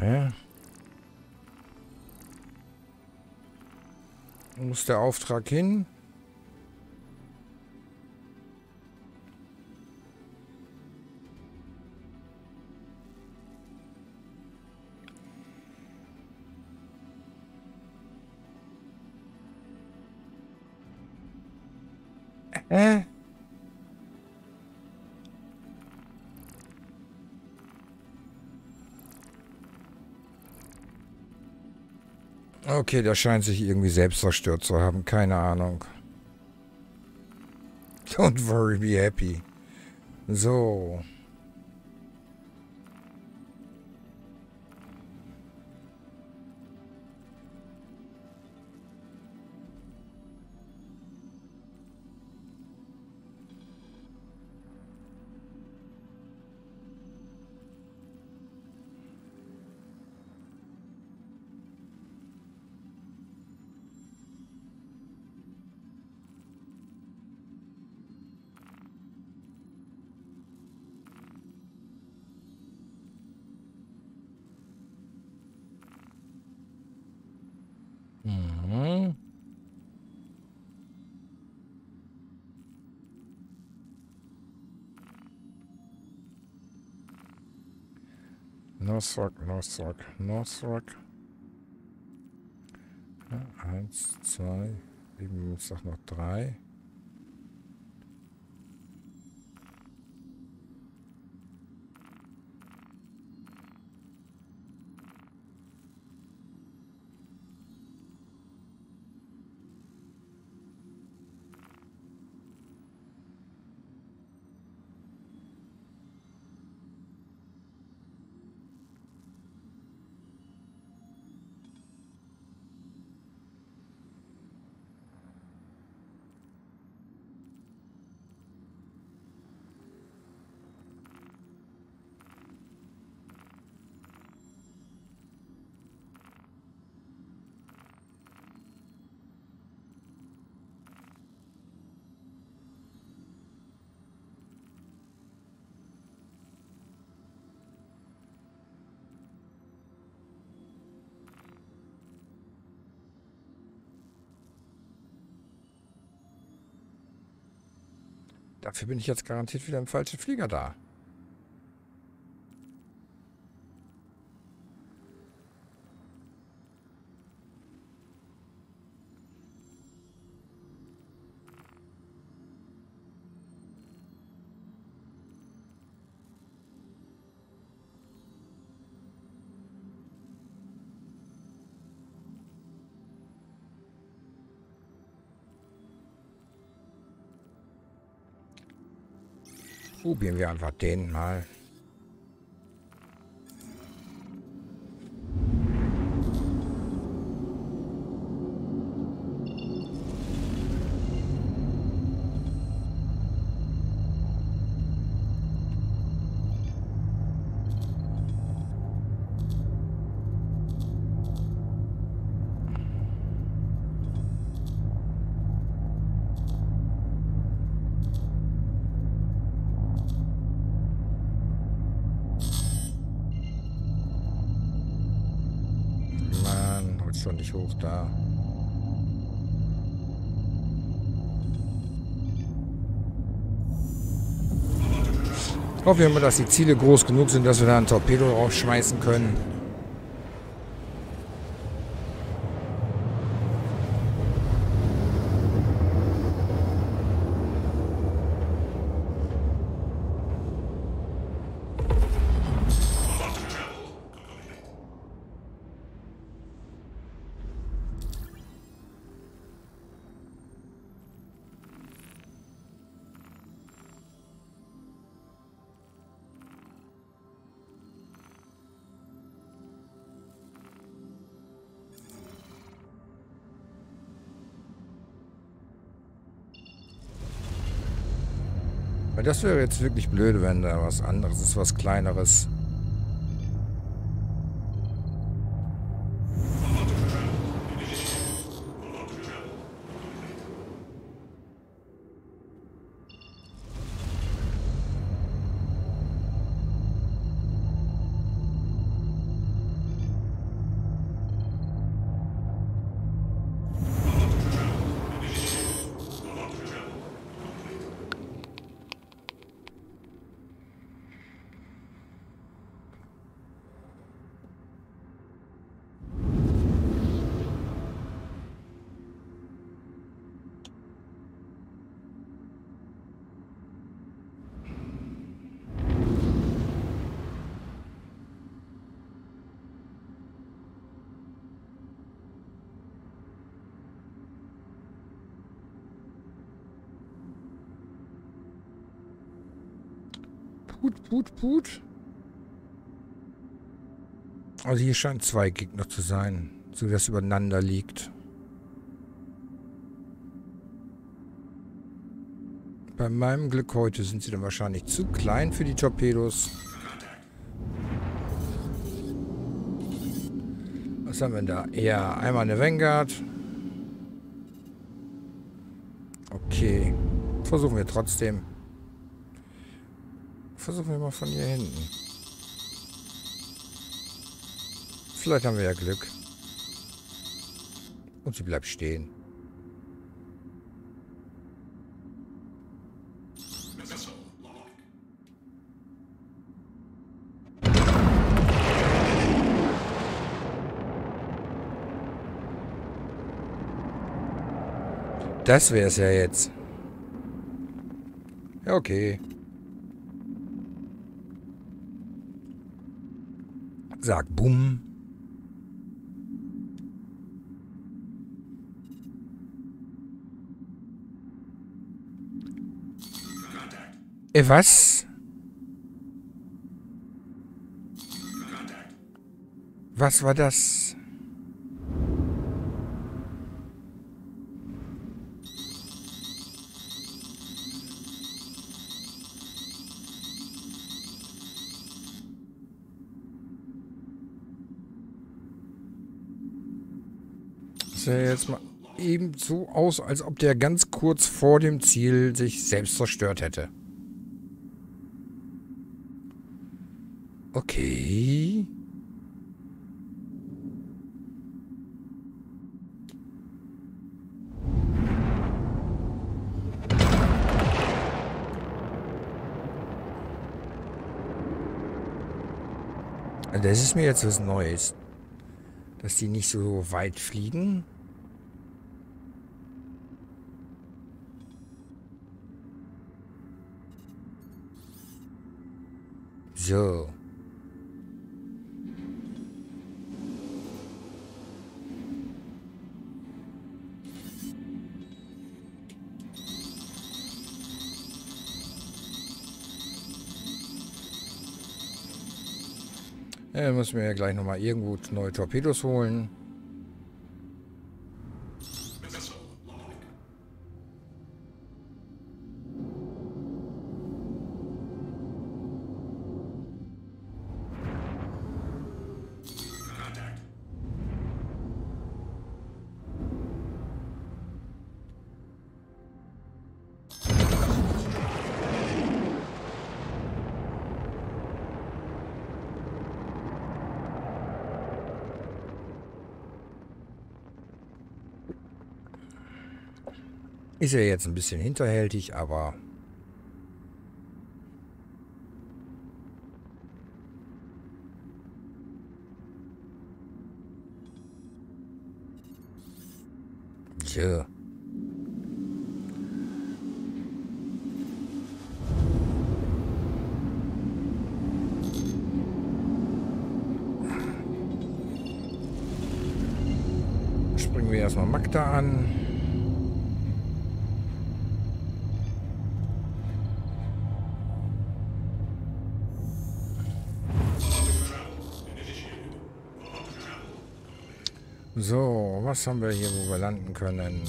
Ja. Wo muss der Auftrag hin? Äh? Okay, der scheint sich irgendwie selbst zerstört zu haben. Keine Ahnung. Don't worry, be happy. So. North Rock, North Rock, North Rock. Ja, eins, zwei, eben ist auch noch drei. Dafür bin ich jetzt garantiert wieder im falschen Flieger da. Probieren wir einfach den mal. Schon nicht hoch da. Hoffen wir mal, dass die Ziele groß genug sind, dass wir da ein Torpedo draufschmeißen können. Das wäre jetzt wirklich blöd, wenn da was anderes ist, was Kleineres. Put, put, put. Also hier scheinen zwei Gegner zu sein, so dass übereinander liegt. Bei meinem Glück heute sind sie dann wahrscheinlich zu klein für die Torpedos. Was haben wir denn da? Ja, einmal eine Vanguard. Okay. Versuchen wir trotzdem. Versuchen wir mal von hier hinten. Vielleicht haben wir ja Glück. Und sie bleibt stehen. Das wäre es ja jetzt. Ja, okay. Sag bumm. Äh, was? Was war das? Jetzt mal eben so aus, als ob der ganz kurz vor dem Ziel sich selbst zerstört hätte. Okay. Das ist mir jetzt was Neues. Dass die nicht so weit fliegen. So. Ja, müssen wir ja gleich nochmal irgendwo neue Torpedos holen. Ist ja jetzt ein bisschen hinterhältig, aber... Tja. Springen wir erstmal Magda an. So, was haben wir hier, wo wir landen können?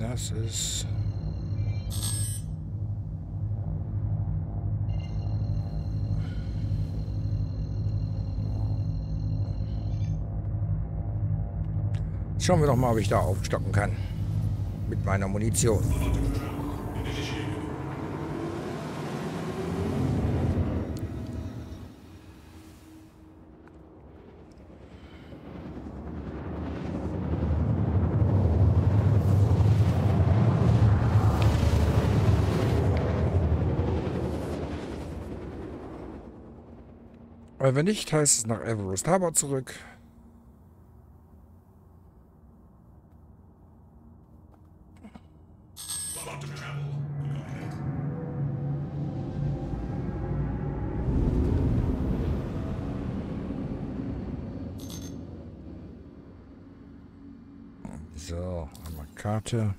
Das ist... Schauen wir doch mal, ob ich da aufstocken kann. Mit meiner Munition. Weil wenn nicht, heißt es nach Everest Harbour zurück. So, einmal Karte.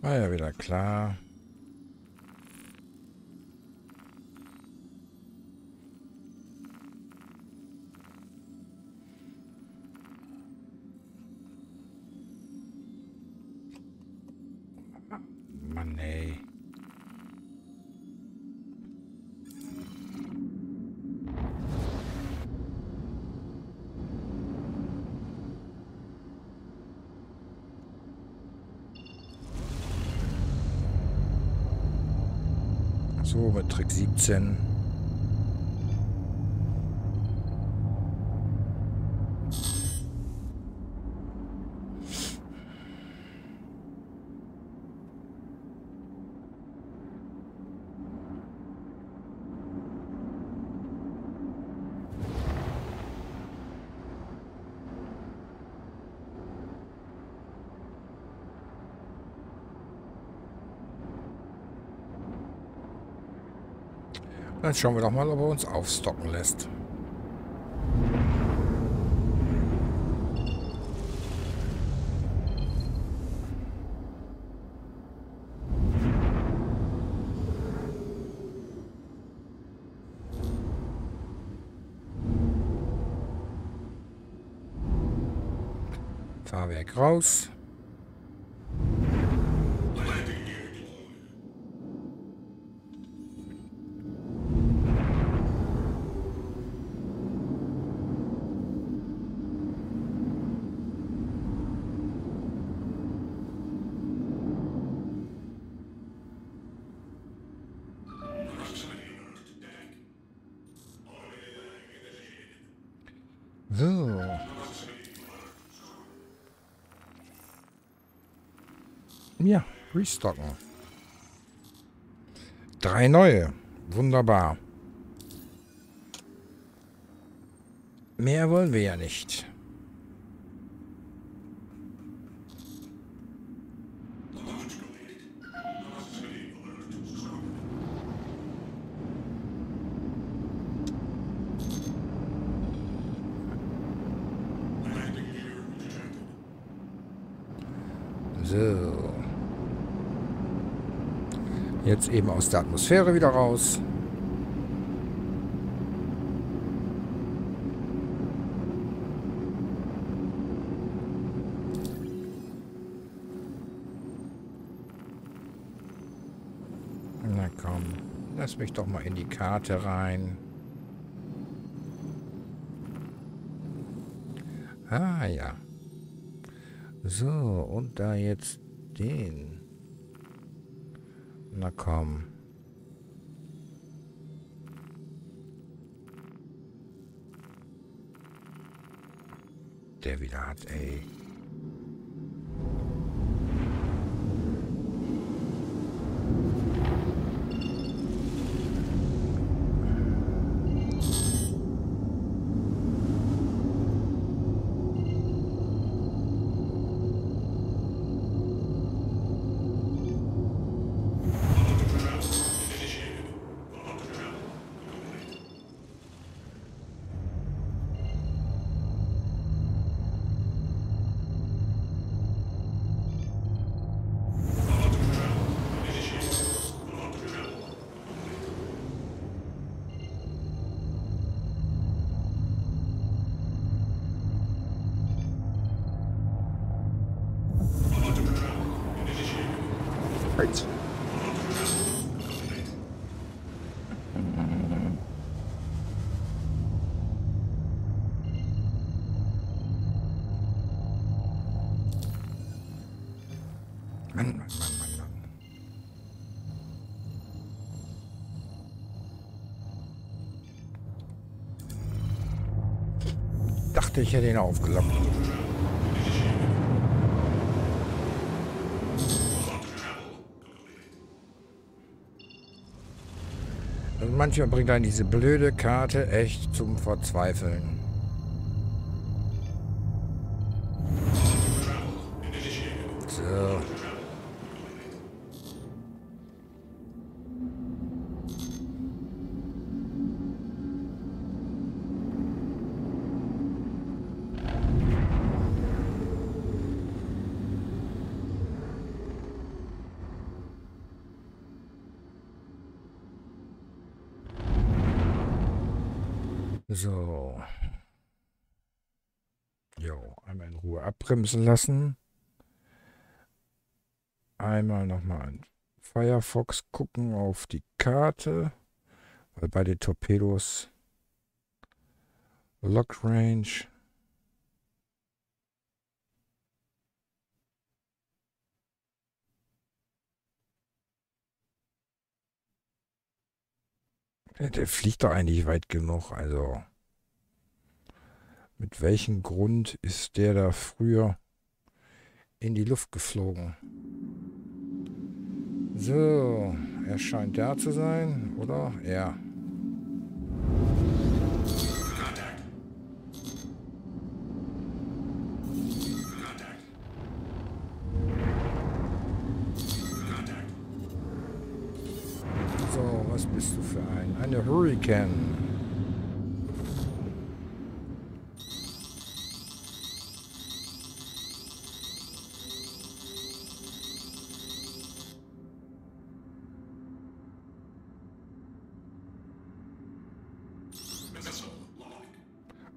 War ja wieder klar. Mann, ey. So, bei Trick siebzehn. Dann schauen wir doch mal, ob er uns aufstocken lässt. Fahrwerk raus. Ja, restocken. Drei neue. Wunderbar. Mehr wollen wir ja nicht. So. Jetzt eben aus der Atmosphäre wieder raus. Na komm, lass mich doch mal in die Karte rein. Ah ja. So, und da jetzt den... Na komm. Der wieder hat, ey. Ich hätte ihn aufgelockt. manchmal bringt einen diese blöde Karte echt zum Verzweifeln. So. So. Jo, einmal in Ruhe abbremsen lassen. Einmal nochmal in Firefox gucken auf die Karte. Weil bei den Torpedos. Lock Range. Der fliegt doch eigentlich weit genug, also mit welchem Grund ist der da früher in die Luft geflogen? So, er scheint da zu sein, oder? Ja. Was bist du für ein? Eine Hurricane.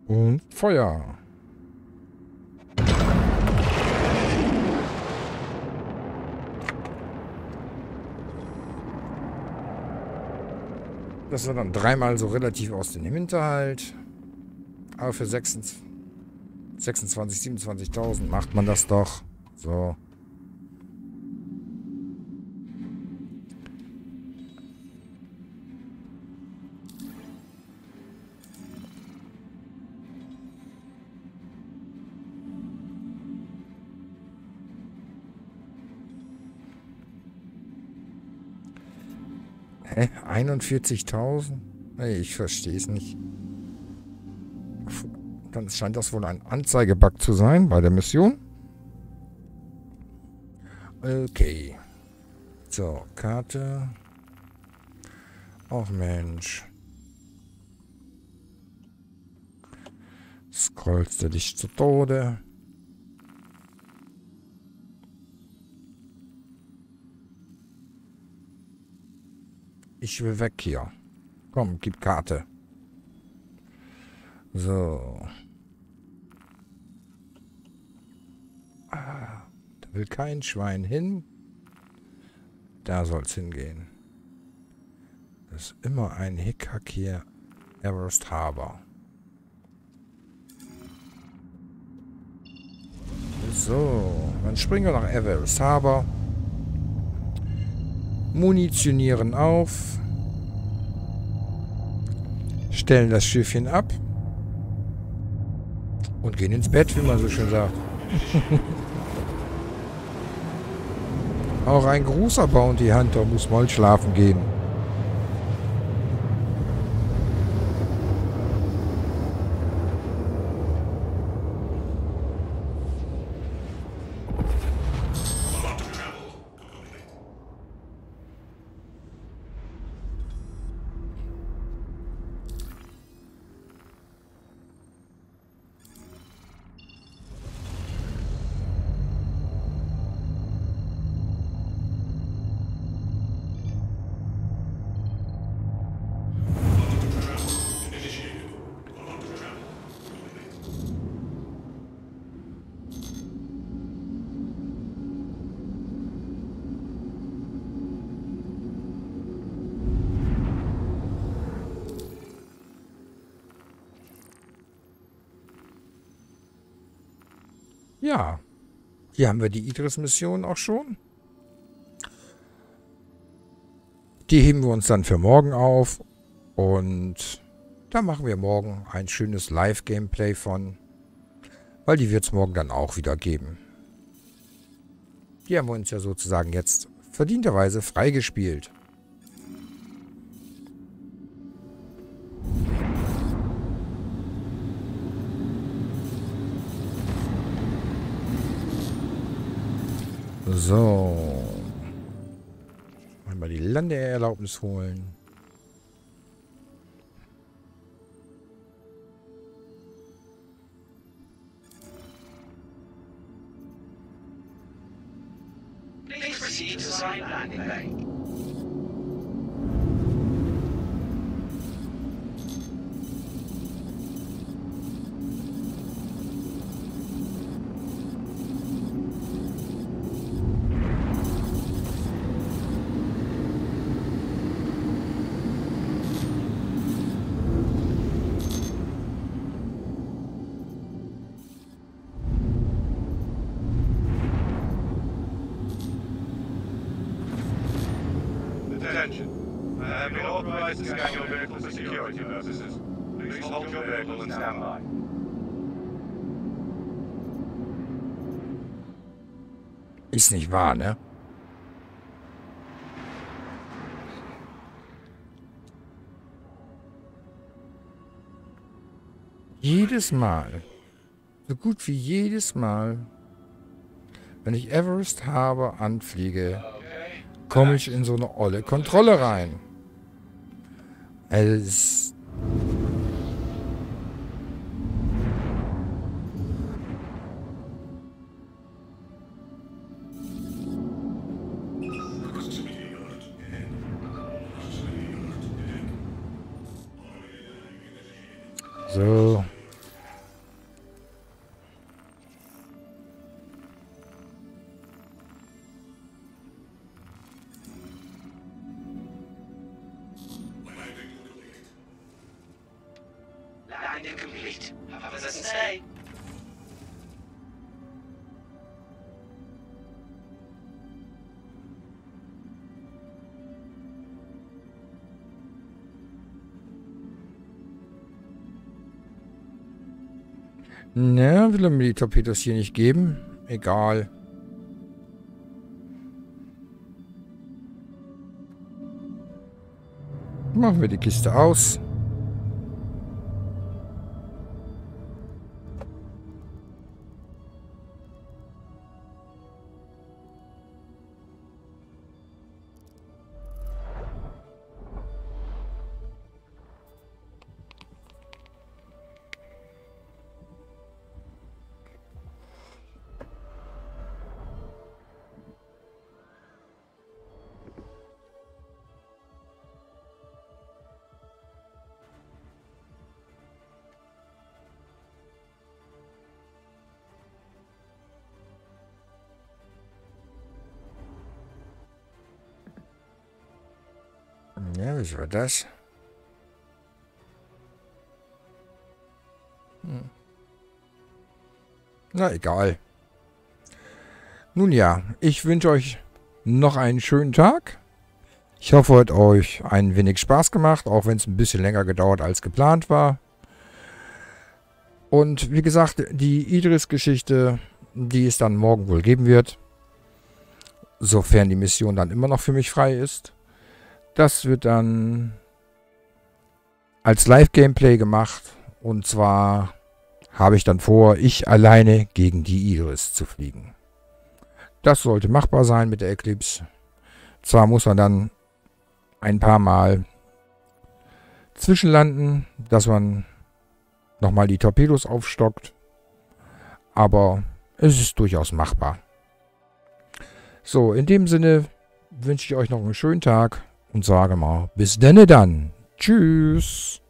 Und Feuer. Das war dann dreimal so relativ aus dem Hinterhalt. Aber für sechsundzwanzig, siebenundzwanzigtausend macht man das doch. So. einundvierzigtausend? Nee, ich verstehe es nicht. Dann scheint das wohl ein Anzeigebug zu sein bei der Mission. Okay. So, Karte. Ach Mensch. Scrollst du dich zu Tode? Ich will weg hier. Komm, gib Karte. So. Ah, da will kein Schwein hin. Da soll's hingehen. Das ist immer ein Hickhack hier. Everest Harbour. So, dann springen wir nach Everest Harbour. Munitionieren auf. Stellen das Schiffchen ab. Und gehen ins Bett, wie man so schön sagt. Auch ein großer Bounty Hunter muss mal schlafen gehen. Ja, hier haben wir die Idris-Mission auch schon. Die heben wir uns dann für morgen auf. Und da machen wir morgen ein schönes Live-Gameplay von. Weil die wird es morgen dann auch wieder geben. Die haben wir uns ja sozusagen jetzt verdienterweise freigespielt. So. Mal die Landeerlaubnis holen. Please proceed to side landing lane. Ist nicht wahr, ne? Jedes Mal, so gut wie jedes Mal, wenn ich Everest Harbour anfliege, komme ich in so eine olle Kontrolle rein. Also So. Landing complete. Have a pleasant day. Na, will er mir die Torpedos hier nicht geben? Egal. Machen wir die Kiste aus. Ja, was war das? Hm. Na, egal. Nun ja, ich wünsche euch noch einen schönen Tag. Ich hoffe, es hat euch ein wenig Spaß gemacht, auch wenn es ein bisschen länger gedauert als geplant war. Und wie gesagt, die Idris-Geschichte, die es dann morgen wohl geben wird, sofern die Mission dann immer noch für mich frei ist. Das wird dann als Live-Gameplay gemacht. Und zwar habe ich dann vor, ich alleine gegen die Idris zu fliegen. Das sollte machbar sein mit der Eclipse. Zwar muss man dann ein paar Mal zwischenlanden, dass man nochmal die Torpedos aufstockt. Aber es ist durchaus machbar. So, in dem Sinne wünsche ich euch noch einen schönen Tag. Und sage mal, bis denne dann. Tschüss.